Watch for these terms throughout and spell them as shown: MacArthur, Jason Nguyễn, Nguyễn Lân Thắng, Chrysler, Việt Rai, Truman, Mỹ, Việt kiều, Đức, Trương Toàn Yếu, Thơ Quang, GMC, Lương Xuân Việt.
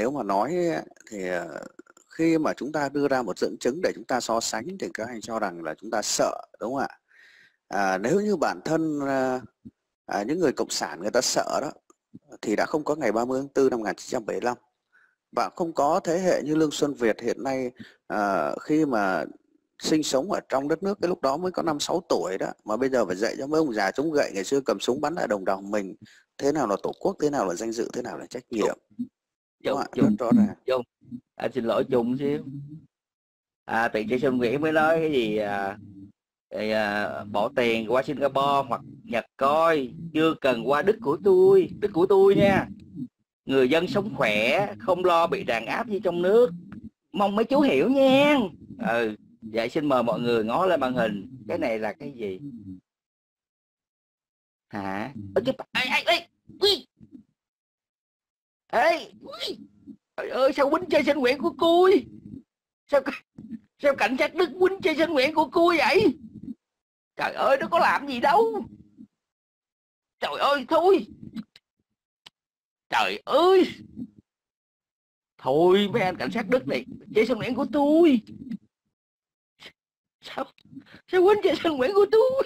Nếu mà nói thì khi mà chúng ta đưa ra một dẫn chứng để chúng ta so sánh thì các anh cho rằng là chúng ta sợ, đúng không ạ? Nếu như bản thân những người cộng sản người ta sợ đó thì đã không có ngày 30 tháng 4 năm 1975 và không có thế hệ như Lương Xuân Việt hiện nay khi mà sinh sống ở trong đất nước cái lúc đó mới có 5-6 tuổi đó mà bây giờ phải dạy cho mấy ông già chống gậy ngày xưa cầm súng bắn lại đồng bào mình thế nào là tổ quốc, thế nào là danh dự, thế nào là trách nhiệm. Dung, anh xin lỗi Dung xíu. Thì Jason Nguyễn mới nói cái gì bỏ tiền qua Singapore hoặc Nhật coi, chưa cần qua Đức của tôi. Đức của tôi nha, người dân sống khỏe, không lo bị đàn áp như trong nước. Mong mấy chú hiểu nha. Vậy xin mời mọi người ngó lên màn hình. Cái này là cái gì hả? Trời ơi, sao quýnh Jason Nguyễn của cui? Sao cảnh sát Đức quýnh Jason Nguyễn của cui vậy? Trời ơi, nó có làm gì đâu. Trời ơi, thôi. Trời ơi. Thôi mấy anh cảnh sát Đức này, Jason Nguyễn của tôi. Sao quýnh Jason Nguyễn của tôi?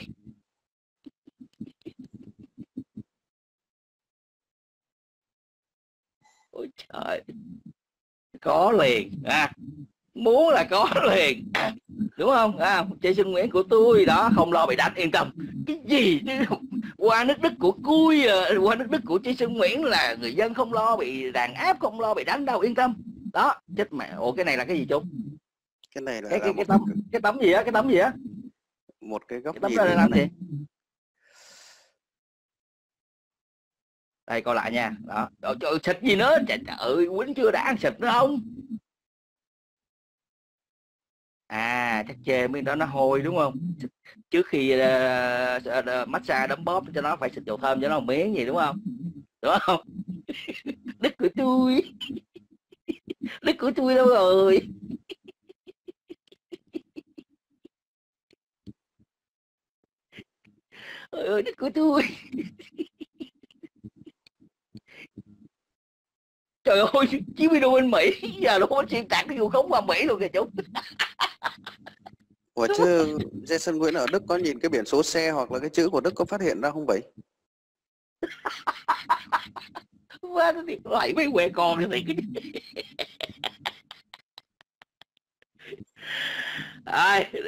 Ôi trời, có liền, muốn là có liền, đúng không? Jason Nguyễn của tôi đó, không lo bị đánh, yên tâm. Cái gì qua nước Đức của cui, qua nước Đức của Jason Nguyễn là người dân không lo bị đàn áp, không lo bị đánh đâu, yên tâm đó. Chết mẹ. Ủa cái này là cái gì chú? Cái này là cái tấm gì á? Cái tấm gì á? Một cái góc, cái tấm nhìn đó là làm gì? Đây coi lại nha. Đó. Trời ơi, xịt gì nữa? Trời ơi, Quýnh chưa đã ăn xịt nữa không? Chắc chê miếng đó nó hôi đúng không? Trước khi massage đấm bóp cho nó phải xịt dầu thơm cho nó một miếng gì đúng không? Đúng không? Đức của tôi. Đức của tôi đâu rồi? Ôi ơi, Đức của tôi. Trời ơi, chiếc video bên Mỹ giờ nó có xuyên tạc cái vụ khống qua Mỹ luôn kìa chú. Ủa chứ Jason Nguyễn ở Đức có nhìn cái biển số xe hoặc là cái chữ của Đức có phát hiện ra không vậy? Quá nó điện thoại mấy quẹ con này.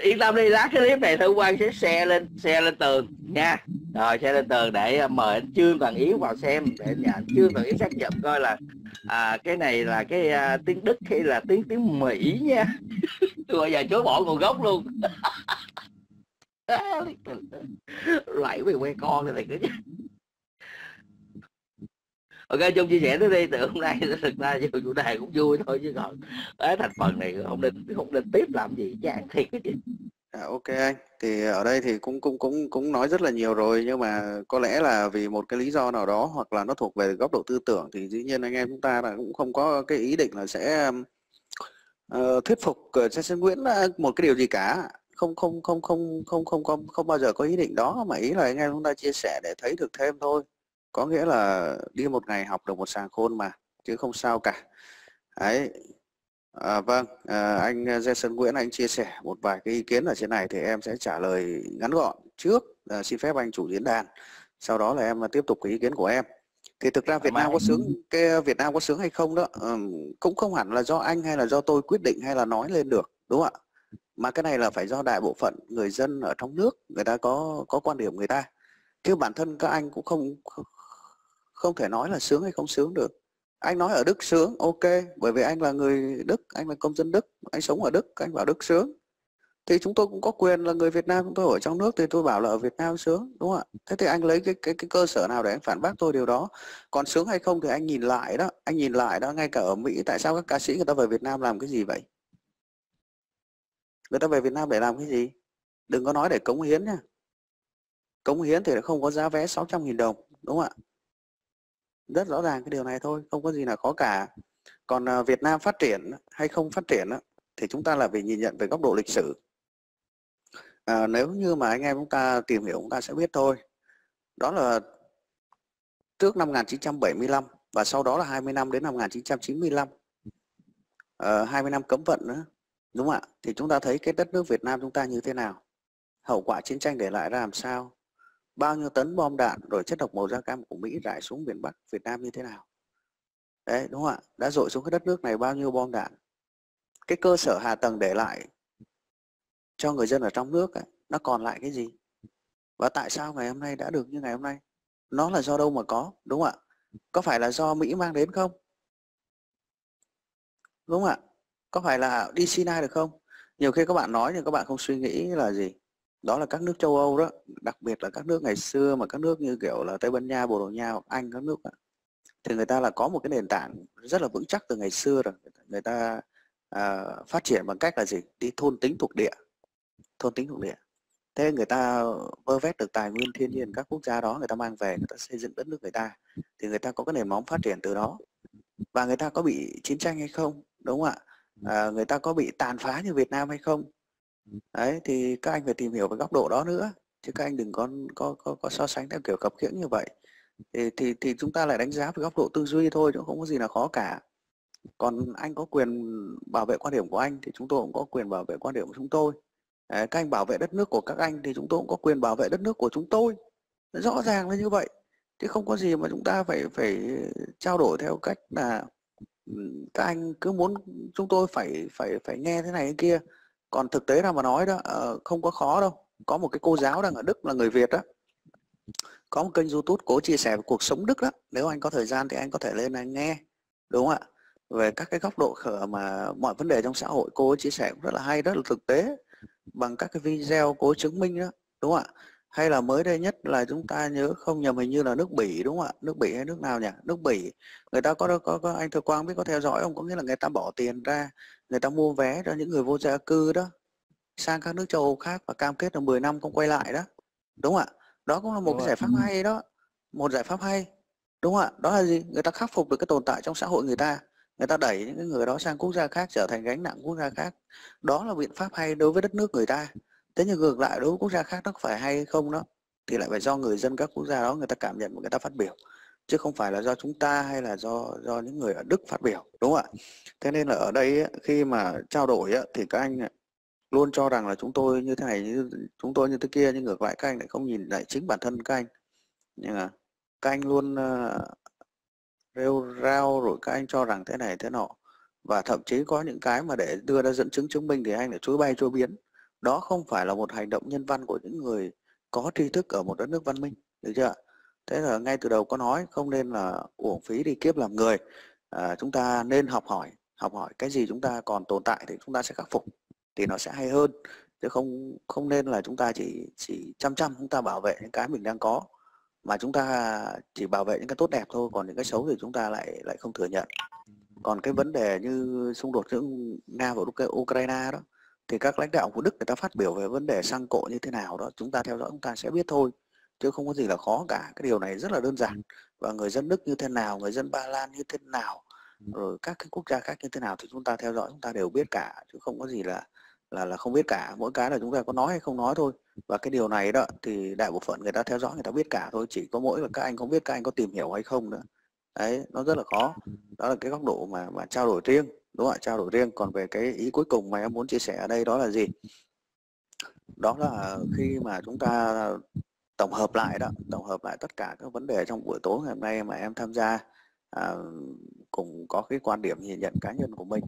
Yên tâm đi, lát cái clip này Thơ Quang sẽ xe lên tường nha. Rồi xe lên tường để mời anh Trương Toàn Yếu vào xem, để anh Trương Toàn Yếu xác nhận coi là cái này là cái tiếng Đức hay là tiếng Mỹ nha. Bây giờ chối bỏ nguồn gốc luôn. Loại về quê con này cứ. Ok, chung chia sẻ tới đi. Từ hôm nay thực ra chủ đề cũng vui thôi chứ còn thành phần này không nên tiếp làm gì chán thiệt cái gì. Ok anh, thì ở đây thì cũng nói rất là nhiều rồi, nhưng mà có lẽ là vì một cái lý do nào đó hoặc là nó thuộc về góc độ tư tưởng thì dĩ nhiên anh em chúng ta là cũng không có cái ý định là sẽ thuyết phục Jason Nguyễn một cái điều gì cả, không bao giờ có ý định đó, mà ý là anh em chúng ta chia sẻ để thấy được thêm thôi. Có nghĩa là đi một ngày học được một sàng khôn mà, chứ không sao cả. Đấy. Anh Jason Nguyễn anh chia sẻ một vài cái ý kiến ở trên này thì em sẽ trả lời ngắn gọn trước, xin phép anh chủ diễn đàn. Sau đó là em tiếp tục cái ý kiến của em. Thì thực ra Việt Nam có sướng hay không đó cũng không hẳn là do anh hay là do tôi quyết định hay là nói lên được, đúng không ạ? Mà cái này là phải do đại bộ phận người dân ở trong nước, người ta có quan điểm người ta. Chứ bản thân các anh cũng không thể nói là sướng hay không sướng được. Anh nói ở Đức sướng, ok, bởi vì anh là người Đức, anh là công dân Đức, anh sống ở Đức, anh bảo Đức sướng. Thì chúng tôi cũng có quyền là người Việt Nam, chúng tôi ở trong nước thì tôi bảo là ở Việt Nam sướng, đúng không ạ? Thế thì anh lấy cái cơ sở nào để anh phản bác tôi điều đó? Còn sướng hay không thì anh nhìn lại đó, ngay cả ở Mỹ, tại sao các ca sĩ người ta về Việt Nam làm cái gì vậy? Người ta về Việt Nam để làm cái gì? Đừng có nói để cống hiến nha. Cống hiến thì không có giá vé 600.000 đồng, đúng không ạ? Rất rõ ràng cái điều này thôi, không có gì là khó cả. Còn Việt Nam phát triển hay không phát triển thì chúng ta là phải nhìn nhận về góc độ lịch sử. Nếu như mà anh em chúng ta tìm hiểu chúng ta sẽ biết thôi. Đó là trước năm 1975 và sau đó là 20 năm đến năm 1995, 20 năm cấm vận nữa, đúng không ạ? Thì chúng ta thấy cái đất nước Việt Nam chúng ta như thế nào, hậu quả chiến tranh để lại ra làm sao, bao nhiêu tấn bom đạn rồi chất độc màu da cam của Mỹ rải xuống miền Bắc Việt Nam như thế nào. Đấy, đúng không ạ? Đã dội xuống cái đất nước này bao nhiêu bom đạn. Cái cơ sở hạ tầng để lại cho người dân ở trong nước ấy, nó còn lại cái gì? Và tại sao ngày hôm nay đã được như ngày hôm nay? Nó là do đâu mà có, đúng không ạ? Có phải là do Mỹ mang đến không? Đúng không ạ? Có phải là đi Sinai được không? Nhiều khi các bạn nói nhưng các bạn không suy nghĩ là gì? Đó là các nước châu Âu đó, đặc biệt là các nước ngày xưa mà các nước như kiểu là Tây Ban Nha, Bồ Đào Nha, Anh, các nước đó. Thì người ta là có một cái nền tảng rất là vững chắc từ ngày xưa rồi. Người ta phát triển bằng cách là gì? Đi thôn tính thuộc địa. Thôn tính thuộc địa. Thế người ta vơ vét được tài nguyên thiên nhiên các quốc gia đó, người ta mang về, người ta xây dựng đất nước người ta. Thì người ta có cái nền móng phát triển từ đó. Và người ta có bị chiến tranh hay không? Đúng không ạ? Người ta có bị tàn phá như Việt Nam hay không? Đấy, thì các anh phải tìm hiểu về góc độ đó nữa. Chứ các anh đừng có so sánh theo kiểu cập khiễng như vậy. Thì chúng ta lại đánh giá về góc độ tư duy thôi, chứ không có gì là khó cả. Còn anh có quyền bảo vệ quan điểm của anh thì chúng tôi cũng có quyền bảo vệ quan điểm của chúng tôi. Các anh bảo vệ đất nước của các anh thì chúng tôi cũng có quyền bảo vệ đất nước của chúng tôi. Rõ ràng là như vậy. Chứ không có gì mà chúng ta phải trao đổi theo cách là các anh cứ muốn chúng tôi phải nghe thế này thế kia. Còn thực tế nào mà nói đó, không có khó đâu. Có một cái cô giáo đang ở Đức là người Việt đó, có một kênh YouTube cố chia sẻ về cuộc sống Đức đó. Nếu anh có thời gian thì anh có thể lên anh nghe, đúng không ạ? Về các cái góc độ khở mà mọi vấn đề trong xã hội, cô chia sẻ cũng rất là hay, rất là thực tế bằng các cái video cố chứng minh đó, đúng không ạ? Hay là mới đây nhất là chúng ta nhớ không nhầm hình như là nước Bỉ, đúng không ạ? Nước Bỉ hay nước nào nhỉ? Nước Bỉ, người ta có anh Thơ Quang biết có theo dõi không? Có nghĩa là người ta bỏ tiền ra, người ta mua vé cho những người vô gia cư đó sang các nước châu Âu khác và cam kết là 10 năm không quay lại đó, đúng không ạ? Đó cũng là một cái giải pháp hay đó. Một giải pháp hay, đúng không ạ? Đó là gì? Người ta khắc phục được cái tồn tại trong xã hội người ta. Người ta đẩy những người đó sang quốc gia khác, trở thành gánh nặng quốc gia khác. Đó là biện pháp hay đối với đất nước người ta. Thế nhưng ngược lại đối với quốc gia khác nó có phải hay không đó, thì lại phải do người dân các quốc gia đó người ta cảm nhận và người ta phát biểu. Chứ không phải là do chúng ta hay là do những người ở Đức phát biểu, đúng không ạ? Thế nên là ở đây khi mà trao đổi thì các anh luôn cho rằng là chúng tôi như thế này, như chúng tôi như thế kia, nhưng ngược lại các anh lại không nhìn lại chính bản thân các anh. Nhưng mà các anh luôn rêu rao rồi các anh cho rằng thế này thế nọ, và thậm chí có những cái mà để đưa ra dẫn chứng chứng minh thì anh lại chối bay chối biến. Đó không phải là một hành động nhân văn của những người có tri thức ở một đất nước văn minh, được chưa? Thế là ngay từ đầu có nói không nên là uổng phí đi kiếp làm người. Chúng ta nên học hỏi cái gì chúng ta còn tồn tại thì chúng ta sẽ khắc phục, thì nó sẽ hay hơn. Chứ không nên là chúng ta chỉ chăm chúng ta bảo vệ những cái mình đang có, mà chúng ta chỉ bảo vệ những cái tốt đẹp thôi, còn những cái xấu thì chúng ta lại không thừa nhận. Còn cái vấn đề như xung đột giữa Nga và Ukraine đó, thì các lãnh đạo của Đức người ta phát biểu về vấn đề xăng cộ như thế nào đó, chúng ta theo dõi chúng ta sẽ biết thôi, chứ không có gì là khó cả. Cái điều này rất là đơn giản. Và người dân Đức như thế nào, người dân Ba Lan như thế nào, rồi các cái quốc gia khác như thế nào thì chúng ta theo dõi chúng ta đều biết cả, chứ không có gì là không biết cả. Mỗi cái là chúng ta có nói hay không nói thôi. Và cái điều này đó thì đại bộ phận người ta theo dõi người ta biết cả thôi, chỉ có mỗi là các anh không biết các anh có tìm hiểu hay không nữa. Đấy, nó rất là khó. Đó là cái góc độ mà trao đổi riêng, đúng không ạ? Trao đổi riêng. Còn về cái ý cuối cùng mà em muốn chia sẻ ở đây đó là gì? Đó là khi mà chúng ta tổng hợp lại tất cả các vấn đề trong buổi tối ngày hôm nay mà em tham gia, cùng có cái quan điểm nhìn nhận cá nhân của mình,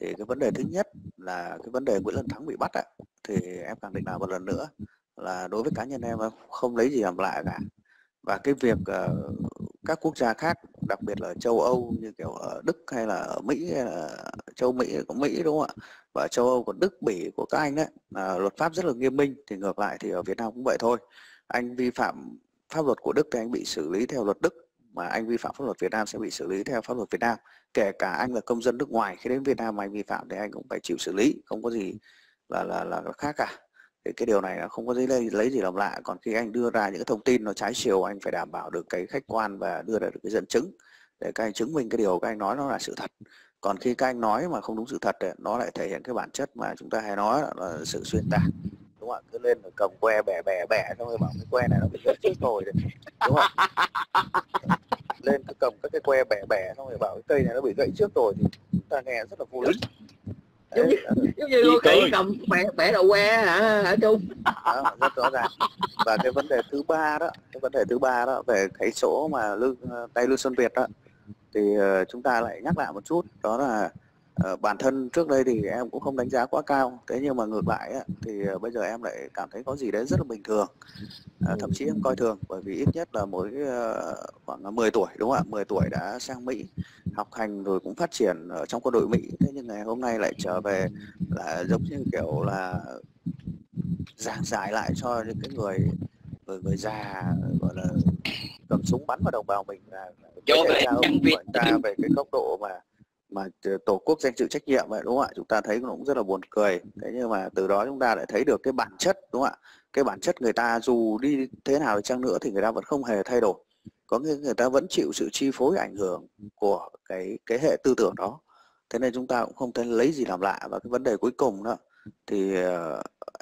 thì cái vấn đề thứ nhất là cái vấn đề Nguyễn Lân Thắng bị bắt ạ, thì em khẳng định là một lần nữa là đối với cá nhân em không lấy gì làm lạ cả. Và cái việc các quốc gia khác, đặc biệt là châu Âu như kiểu ở Đức hay là ở Mỹ, hay là châu Mỹ có Mỹ, đúng không ạ? Và châu Âu của Đức, Bỉ của các anh đấy, luật pháp rất là nghiêm minh. Thì ngược lại thì ở Việt Nam cũng vậy thôi. Anh vi phạm pháp luật của Đức thì anh bị xử lý theo luật Đức, mà anh vi phạm pháp luật Việt Nam sẽ bị xử lý theo pháp luật Việt Nam. Kể cả anh là công dân nước ngoài khi đến Việt Nam mà anh vi phạm thì anh cũng phải chịu xử lý, không có gì là khác cả. Thì cái điều này nó không có lấy gì làm lạ. Còn khi anh đưa ra những thông tin nó trái chiều, anh phải đảm bảo được cái khách quan và đưa ra được cái dẫn chứng để các anh chứng minh cái điều các anh nói nó là sự thật. Còn khi các anh nói mà không đúng sự thật, nó lại thể hiện cái bản chất mà chúng ta hay nói là sự xuyên tạc, đúng không? Cứ lên cầm que bẻ xong rồi bảo cái que này nó bị hết chết rồi, đúng không? lên cứ cầm các cái que bẻ bẻ xong rồi bảo cái cây này nó bị gãy trước rồi thì chúng ta nghe rất là vô lý. Giống như Lô Kỳ cầm bẻ đầu que hả Trung? Đó, rất rõ ràng. Và cái vấn đề thứ ba đó, về cái chỗ mà Lương Xuân Việt đó, thì chúng ta lại nhắc lại một chút, đó là bản thân trước đây thì em cũng không đánh giá quá cao, thế nhưng mà ngược lại thì bây giờ em lại cảm thấy có gì đấy rất là bình thường, thậm chí em coi thường, bởi vì ít nhất là mỗi khoảng 10 tuổi, đúng không ạ, 10 tuổi đã sang Mỹ học hành rồi cũng phát triển ở trong quân đội Mỹ, thế nhưng ngày hôm nay lại trở về là giống như kiểu là giảng giải lại cho những cái người già gọi là cầm súng bắn vào đồng bào mình là ra về cái góc độ mà tổ quốc danh dự trách nhiệm vậy, đúng không ạ? Chúng ta thấy cũng rất là buồn cười. Thế nhưng mà từ đó chúng ta lại thấy được cái bản chất, đúng không ạ? Cái bản chất người ta dù đi thế nào chăng nữa thì người ta vẫn không hề thay đổi. Có nghĩa người ta vẫn chịu sự chi phối ảnh hưởng của cái hệ tư tưởng đó. Thế nên chúng ta cũng không thể lấy gì làm lạ. Và cái vấn đề cuối cùng đó thì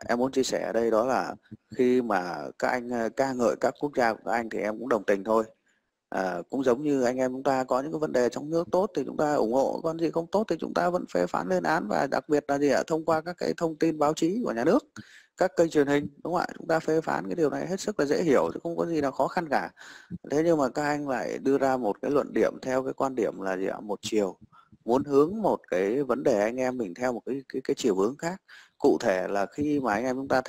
em muốn chia sẻ ở đây, đó là khi mà các anh ca ngợi các quốc gia của các anh thì em cũng đồng tình thôi. Cũng giống như anh em chúng ta có những cái vấn đề trong nước tốt thì chúng ta ủng hộ, còn gì không tốt thì chúng ta vẫn phê phán lên án, và đặc biệt là gì ạ, thông qua các cái thông tin báo chí của nhà nước, các kênh truyền hình, đúng không ạ, chúng ta phê phán cái điều này hết sức là dễ hiểu chứ không có gì là khó khăn cả. Thế nhưng mà các anh lại đưa ra một cái luận điểm theo cái quan điểm là gì ạ, một chiều, muốn hướng một cái vấn đề anh em mình theo một cái chiều hướng khác. Cụ thể là khi mà anh em chúng ta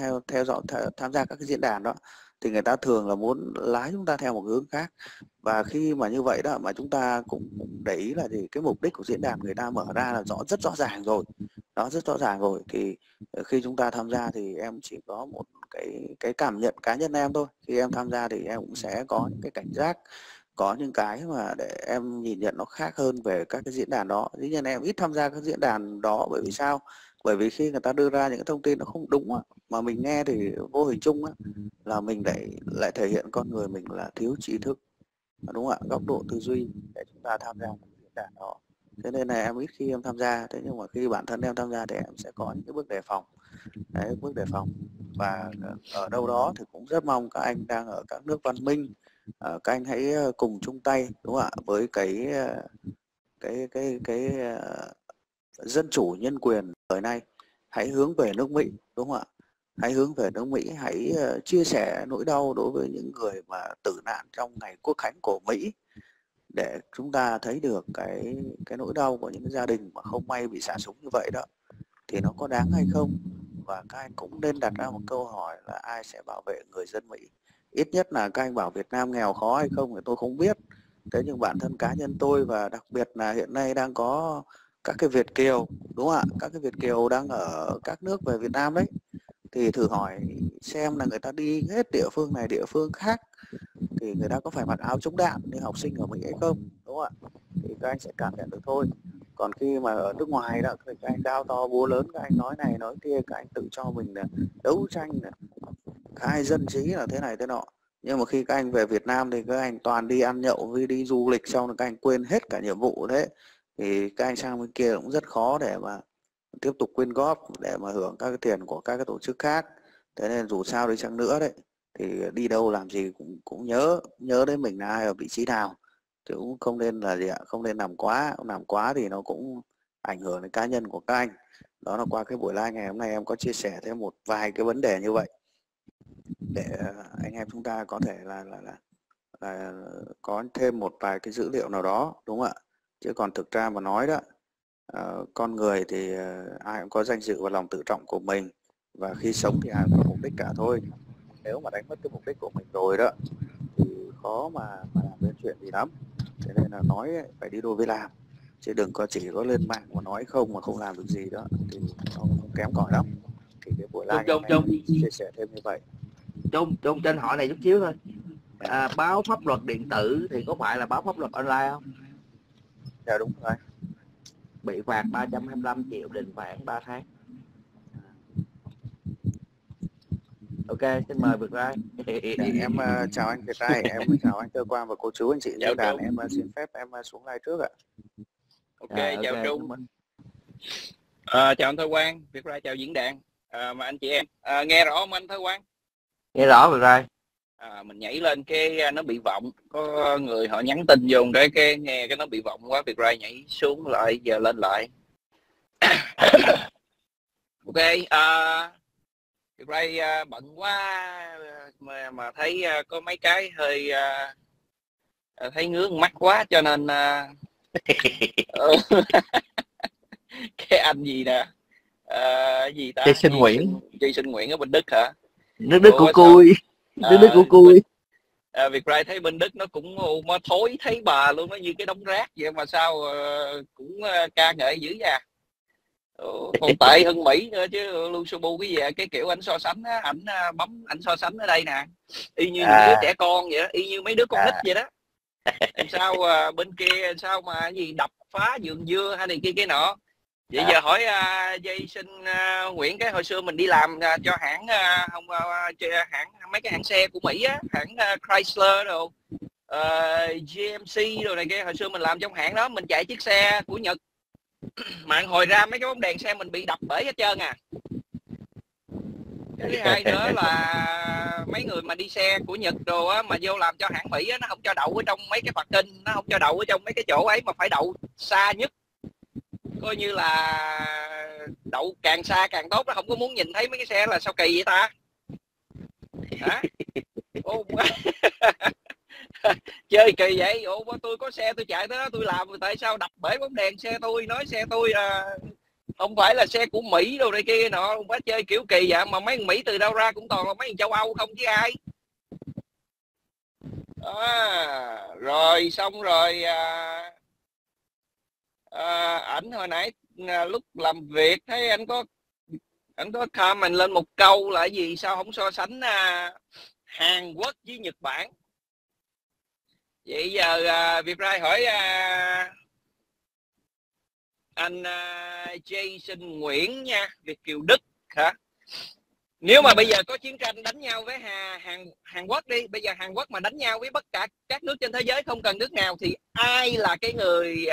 tham gia các cái diễn đàn đó thì người ta thường là muốn lái chúng ta theo một hướng khác, và khi mà như vậy đó mà chúng ta cũng để ý là gì, cái mục đích của diễn đàn người ta mở ra là rất rõ ràng rồi, nó rất rõ ràng rồi, thì khi chúng ta tham gia thì em chỉ có một cái cảm nhận cá nhân em thôi, khi em tham gia thì em cũng sẽ có những cái cảnh giác, có những cái mà để em nhìn nhận nó khác hơn về các cái diễn đàn đó. Dĩ nhiên em ít tham gia các diễn đàn đó, bởi vì sao? Bởi vì khi người ta đưa ra những thông tin nó không đúng mà mình nghe thì vô hình chung là mình lại thể hiện con người mình là thiếu trí thức, đúng không ạ, góc độ tư duy để chúng ta tham gia các diễn đàn đó. Thế nên là em ít khi em tham gia, thế nhưng mà khi bản thân em tham gia thì em sẽ có những cái bước đề phòng. Đấy, bước đề phòng. Và ở đâu đó thì cũng rất mong các anh đang ở các nước văn minh, các anh hãy cùng chung tay, đúng không ạ, với cái dân chủ nhân quyền thời nay, hãy hướng về nước Mỹ, đúng không ạ? Hãy hướng về nước Mỹ, hãy chia sẻ nỗi đau đối với những người mà tử nạn trong ngày quốc khánh của Mỹ, để chúng ta thấy được cái nỗi đau của những gia đình mà không may bị xả súng như vậy đó, thì nó có đáng hay không? Và các anh cũng nên đặt ra một câu hỏi là ai sẽ bảo vệ người dân Mỹ? Ít nhất là các anh bảo Việt Nam nghèo khó hay không thì tôi không biết. Thế nhưng bản thân cá nhân tôi, và đặc biệt là hiện nay đang có các cái Việt kiều, đúng không ạ? Các cái Việt kiều đang ở các nước về Việt Nam đấy, thì thử hỏi xem là người ta đi hết địa phương này địa phương khác thì người ta có phải mặc áo chống đạn như học sinh ở Mỹ hay không, đúng không ạ? Thì các anh sẽ cảm nhận được thôi. Còn khi mà ở nước ngoài đó thì các anh cao to búa lớn, các anh nói này nói kia, các anh tự cho mình là đấu tranh, là khai dân trí là thế này thế nọ. Nhưng mà khi các anh về Việt Nam thì các anh toàn đi ăn nhậu với đi du lịch, xong rồi các anh quên hết cả nhiệm vụ thế. Thì các anh sang bên kia cũng rất khó để mà tiếp tục quyên góp để mà hưởng các cái tiền của các cái tổ chức khác. Thế nên dù sao đi chăng nữa đấy thì đi đâu làm gì cũng nhớ đến mình là ai ở vị trí nào, chứ cũng không nên là gì ạ, không nên làm quá thì nó cũng ảnh hưởng đến cá nhân của các anh. Đó là qua cái buổi live ngày hôm nay em có chia sẻ thêm một vài cái vấn đề như vậy để anh em chúng ta có thể là có thêm một vài cái dữ liệu nào đó, đúng không ạ? Chứ còn thực ra mà nói đó, con người thì ai cũng có danh dự và lòng tự trọng của mình, và khi sống thì ai cũng có mục đích cả thôi. Nếu mà đánh mất cái mục đích của mình rồi đó thì khó mà làm đến chuyện gì lắm. Thế nên là nói phải đi đôi với làm, chứ đừng có chỉ có lên mạng mà nói không mà không làm được gì đó thì nó cũng kém cỏi lắm. Thì cái buổi live này chia sẻ thêm như vậy. Trung trên hỏi này chút xíu thôi. Báo pháp luật điện tử thì có phải là báo pháp luật online không? Dạ đúng rồi. Bị phạt 325 triệu, đình phạt 3 tháng. Ok, xin mời Việt Rai. Dạ, em chào anh Việt Rai, em chào anh Thơ Quang và cô chú anh chị chào đàn. Trung. Em xin phép em xuống live trước ạ. Ok, chào okay. Trung. Chào anh Thơ Quang, Việt Rai chào diễn đàn. Mà anh chị em, nghe rõ không anh Thơ Quang? Nghe rõ Việt Rai. mình nhảy lên cái nó bị vọng, có người họ nhắn tin dùng để cái nghe cái nó bị vọng quá, Việt Rai nhảy xuống lại giờ lên lại. Ok, Việt Rai bận quá mà thấy có mấy cái hơi thấy ngưỡng mắt quá cho nên cái anh gì nè, gì ta, Jason Nguyễn, Jason Nguyễn ở bên Đức hả? Nước Đức của cui. Đức của cui. Việt Rai thấy bên Đức nó cũng mà thối thấy bà luôn, nó như cái đống rác vậy mà sao cũng ca ngợi dữ vậy. Còn tệ hơn Mỹ nữa chứ, Lusubu cái gì vậy? Cái kiểu ảnh so sánh á, ảnh bấm ảnh so sánh ở đây nè, y như những đứa trẻ con vậy đó, y như mấy đứa con nít vậy đó. Sao bên kia sao mà gì đập phá vườn dưa hay này kia cái nọ. Vậy giờ hỏi Jason Nguyễn cái hồi xưa mình đi làm cho hãng mấy cái hãng xe của Mỹ á, hãng Chrysler đồ, GMC đồ này kia, hồi xưa mình làm trong hãng đó, mình chạy chiếc xe của Nhật. Mà hồi ra mấy cái bóng đèn xe mình bị đập bể hết trơn à. Cái thứ hai nữa là mấy người mà đi xe của Nhật đồ á, mà vô làm cho hãng Mỹ á, nó không cho đậu ở trong mấy cái parking, nó không cho đậu ở trong mấy cái chỗ ấy mà phải đậu xa nhất. Coi như là đậu càng xa càng tốt, nó không có muốn nhìn thấy mấy cái xe là sao kỳ vậy ta. Hả? Ô, chơi kỳ vậy, ủa tôi có xe tôi chạy tới đó tôi làm, tại sao đập bể bóng đèn xe tôi, nói xe tôi không phải là xe của Mỹ đâu này kia nọ, không phải chơi kiểu kỳ vậy. Mà mấy thằng Mỹ từ đâu ra, cũng toàn là mấy thằng châu Âu không chứ ai. Rồi xong rồi ảnh hồi nãy lúc làm việc thấy ảnh có comment lên một câu là gì, sao không so sánh Hàn Quốc với Nhật Bản. Vậy giờ Việt Rai hỏi anh Jason Nguyễn nha, Việt kiều Đức hả? Nếu mà bây giờ có chiến tranh đánh nhau với Hàn Quốc đi, bây giờ Hàn Quốc mà đánh nhau với tất cả các nước trên thế giới không cần nước nào, thì ai là cái người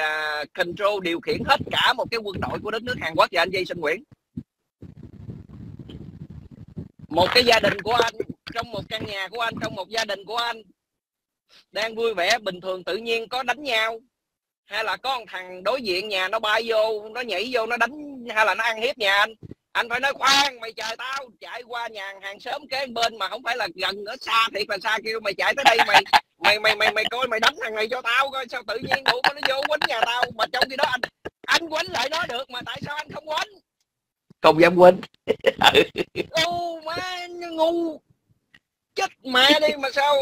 control điều khiển hết cả một cái quân đội của đất nước Hàn Quốc vậy anh Jason Nguyễn? Một cái gia đình của anh, trong một căn nhà của anh, trong một gia đình của anh đang vui vẻ bình thường, tự nhiên có đánh nhau, hay là có một thằng đối diện nhà nó bay vô, nó nhảy vô nó đánh, hay là nó ăn hiếp nhà anh phải nói khoan mày chờ tao, chạy qua nhà hàng xóm kế bên mà không phải là gần nữa, xa thiệt là xa, kêu mày chạy tới đây mày coi mày đánh thằng này cho tao coi, sao tự nhiên đủ nó vô quánh nhà tao, mà trong khi đó anh quánh lại nó được, mà tại sao anh không quánh, không dám quánh. Ô má ngu chết mẹ đi, mà sao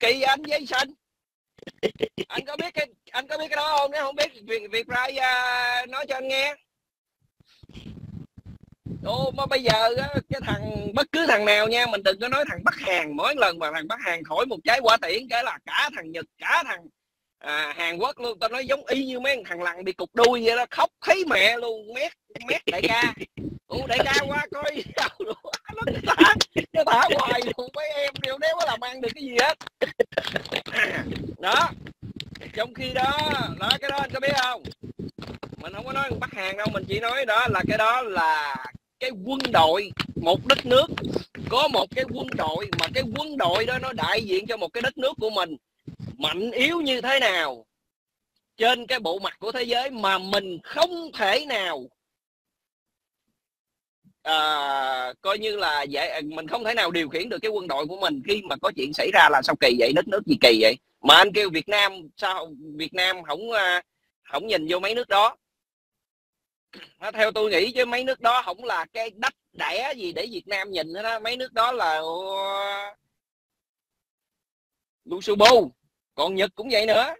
kỳ anh với Jason? Anh có biết cái đó không? Nếu không biết Việt Rai nói cho anh nghe. Ô mà bây giờ cái thằng, bất cứ thằng nào nha, mình đừng có nói thằng Bắc Hàn, mỗi lần mà thằng Bắc Hàn khỏi một trái quả tiễn cái là cả thằng Nhật, cả thằng Hàn Quốc luôn. Tao nói giống y như mấy thằng lằn bị cục đuôi vậy đó, khóc thấy mẹ luôn, mét đại ca. Ủa đại ca qua coi nó thả hoài luôn mấy em, đều đéo có làm ăn được cái gì hết đó. Trong khi đó cái đó anh có biết không, mình không có nói Bắc Hàn đâu, mình chỉ nói đó là cái đó là cái quân đội, một đất nước có một cái quân đội, mà cái quân đội đó nó đại diện cho một cái đất nước của mình mạnh yếu như thế nào trên cái bộ mặt của thế giới, mà mình không thể nào coi như là vậy, mình không thể nào điều khiển được cái quân đội của mình. Khi mà có chuyện xảy ra là sao kỳ vậy, đất nước gì kỳ vậy, mà anh kêu Việt Nam sao Việt Nam không nhìn vô mấy nước đó. Theo tôi nghĩ chứ mấy nước đó không là cái đất đẻ gì để Việt Nam nhìn hết á, mấy nước đó là Lusubu. Còn Nhật cũng vậy nữa,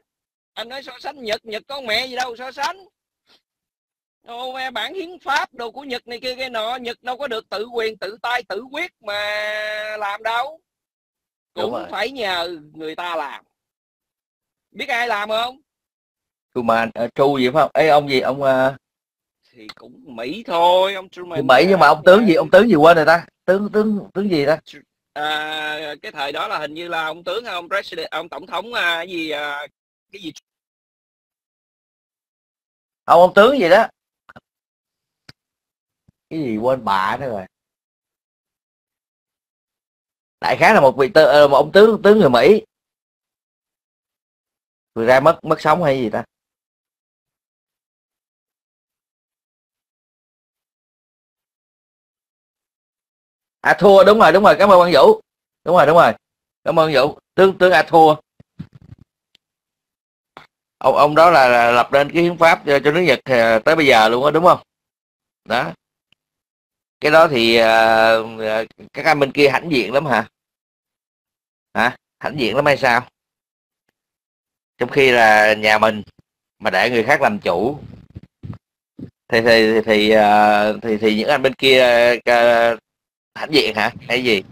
anh nói so sánh Nhật có mẹ gì đâu so sánh. Ô mẹ, bản hiến pháp đồ của Nhật này kia cái nọ, Nhật đâu có được tự quyền tự tay tự quyết mà làm đâu, cũng phải nhờ người ta làm. Biết ai làm không? Truman, Tru gì phải không? Ê ông gì ông thì cũng Mỹ thôi, ông Truman Mỹ, nhưng mà ông tướng gì, ông tướng gì quên rồi ta, tướng gì ta, cái thời đó là hình như là ông tướng, ông president, ông tổng thống gì cái gì ông tướng gì đó, cái gì quên bạ nữa rồi. Đại khái là một ông tướng người Mỹ vừa ra mất sống hay gì ta. À thua, đúng rồi, cảm ơn Quang Vũ, đúng rồi, cảm ơn Vũ. Tướng A Thua, ông đó là lập nên cái hiến pháp cho nước Nhật tới bây giờ luôn á, đúng không? Đó, cái đó thì các anh bên kia hãnh diện lắm hả, hãnh diện lắm hay sao, trong khi là nhà mình mà để người khác làm chủ thì những anh bên kia hãnh diện hả hay gì,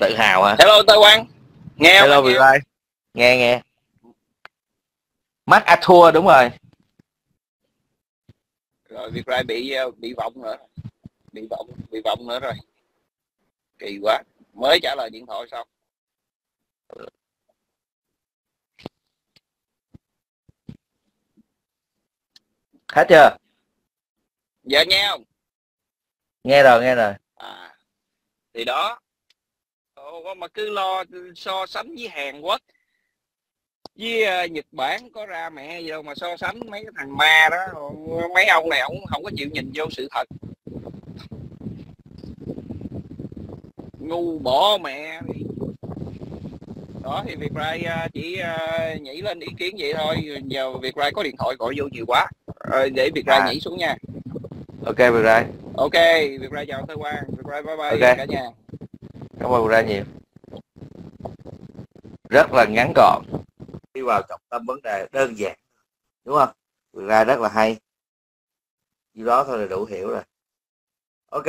tự hào hả? Hello Thơ Quang, nghe hello Việt Rai, nghe MacArthur, đúng rồi Việt Rai bị vọng nữa rồi, kỳ quá, mới trả lời điện thoại xong. Hết chưa? Dạ nghe không? Nghe rồi à, thì đó. Ồ, mà cứ lo so sánh với Hàn Quốc với Nhật Bản có ra mẹ gì đâu mà so sánh mấy cái thằng ma đó. Mấy ông này ổng không có chịu nhìn vô sự thật, ngu bỏ mẹ đó. Thì Việt Rai chỉ nhảy lên ý kiến vậy thôi, giờ Việt Rai có điện thoại gọi vô nhiều quá, để Việt Rai nhảy xuống nha. Ok Việt Rai, ok Việt Rai chào Thơ Quang, Việt Rai bye bye okay. Cả nhà cảm ơn Việt Rai nhiều, rất là ngắn gọn, đi vào trọng tâm vấn đề đơn giản, đúng không? Việt Rai rất là hay, điều đó thôi là đủ hiểu rồi. Ok,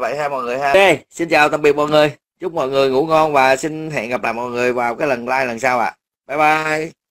vậy ha mọi người ha. Ok, xin chào tạm biệt mọi người. Chúc mọi người ngủ ngon và xin hẹn gặp lại mọi người vào cái lần like lần sau ạ. Bye bye.